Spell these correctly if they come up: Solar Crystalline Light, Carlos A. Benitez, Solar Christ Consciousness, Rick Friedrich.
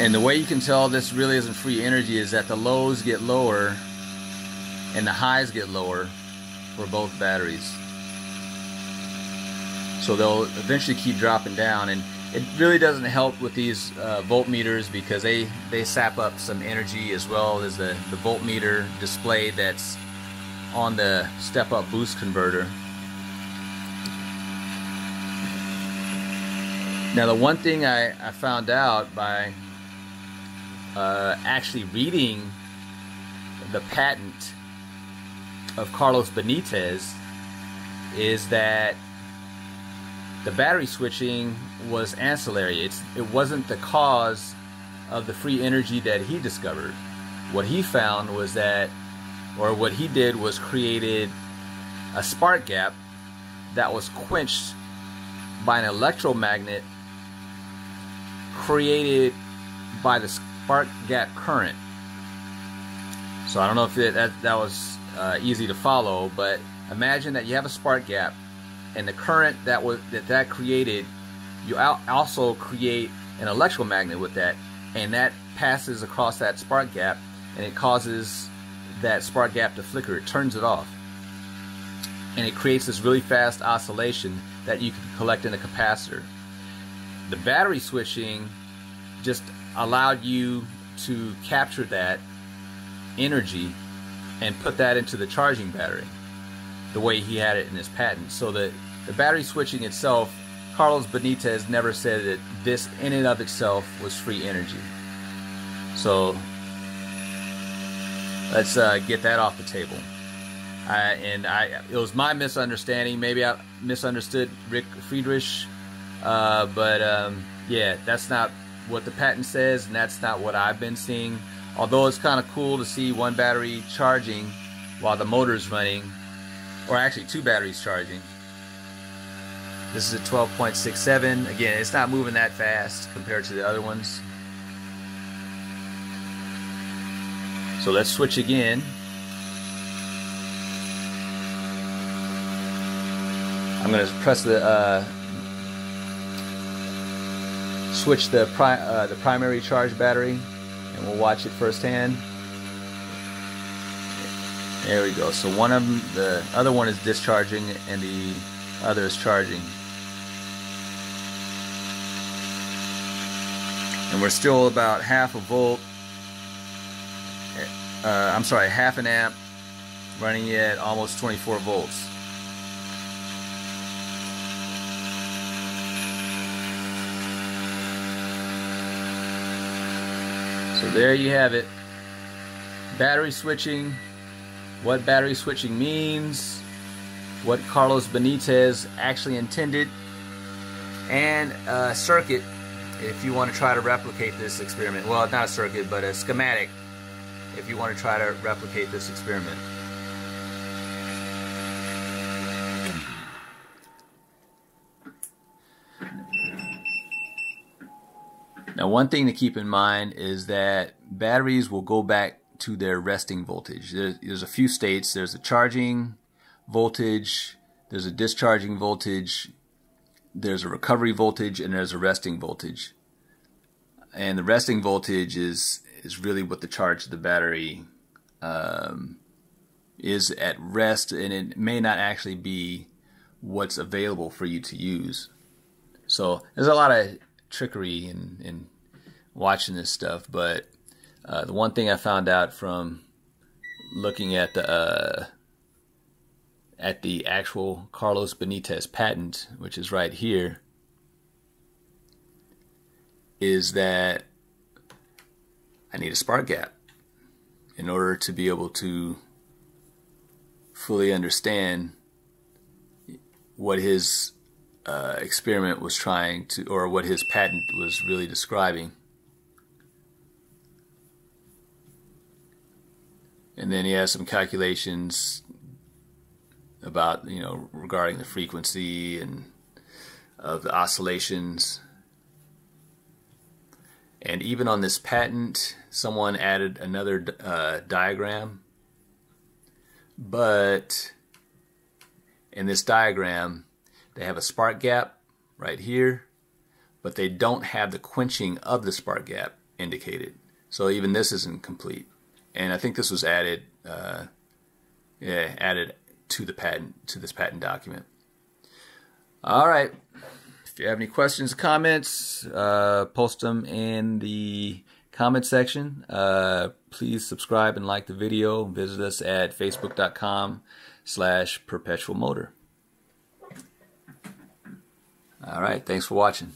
And the way you can tell this really isn't free energy is that the lows get lower and the highs get lower for both batteries. So they'll eventually keep dropping down, and it really doesn't help with these voltmeters because they sap up some energy, as well as the voltmeter display that's on the step-up boost converter. Now, the one thing I found out by actually reading the patent of Carlos Benitez is that the battery switching was ancillary. It wasn't the cause of the free energy that he discovered. What he found was that, or what he did was created a spark gap that was quenched by an electromagnet created by the spark gap current. So I don't know if that was easy to follow, but imagine that you have a spark gap, and the current that created, you also create an electromagnet with that, and that passes across that spark gap, and it causes that spark gap to flicker. It turns it off, and it creates this really fast oscillation that you can collect in a capacitor. The battery switching just allowed you to capture that energy and put that into the charging battery, the way he had it in his patent. So the battery switching itself, Carlos Benitez never said that this in and of itself was free energy. So let's get that off the table. It was my misunderstanding. Maybe I misunderstood Rick Friedrich, but yeah, that's not what the patent says, and that's not what I've been seeing. Although it's kind of cool to see one battery charging while the motor's running, or actually two batteries charging. This is a 12.67. Again, it's not moving that fast compared to the other ones. So let's switch again. I'm going to press the switch the primary charge battery, and we'll watch it firsthand. There we go. So one of them, the other one is discharging, and the other is charging. And we're still about half a volt. I'm sorry, half an amp, running at almost 24 volts. So there you have it. Battery switching, what battery switching means, what Carlos Benitez actually intended, and a circuit if you want to try to replicate this experiment. Well, not a circuit, but a schematic if you want to try to replicate this experiment. Now, one thing to keep in mind is that batteries will go back to their resting voltage. There's a few states. There's a charging voltage, there's a discharging voltage, there's a recovery voltage, and there's a resting voltage. And the resting voltage is really what the charge of the battery is at rest, and it may not actually be what's available for you to use. So there's a lot of trickery in watching this stuff, but the one thing I found out from looking at the actual Carlos Benitez patent, which is right here, is that I need a spark gap in order to be able to fully understand what his experiment was trying to, or what his patent was really describing. And then he has some calculations about, you know, regarding the frequency and of the oscillations. And even on this patent, someone added another diagram, but in this diagram they have a spark gap right here, but they don't have the quenching of the spark gap indicated. So even this isn't complete. And I think this was added added to the patent, to this patent document. All right. If you have any questions, comments, post them in the comment section. Please subscribe and like the video. Visit us at facebook.com/perpetualmotor. All right. Thanks for watching.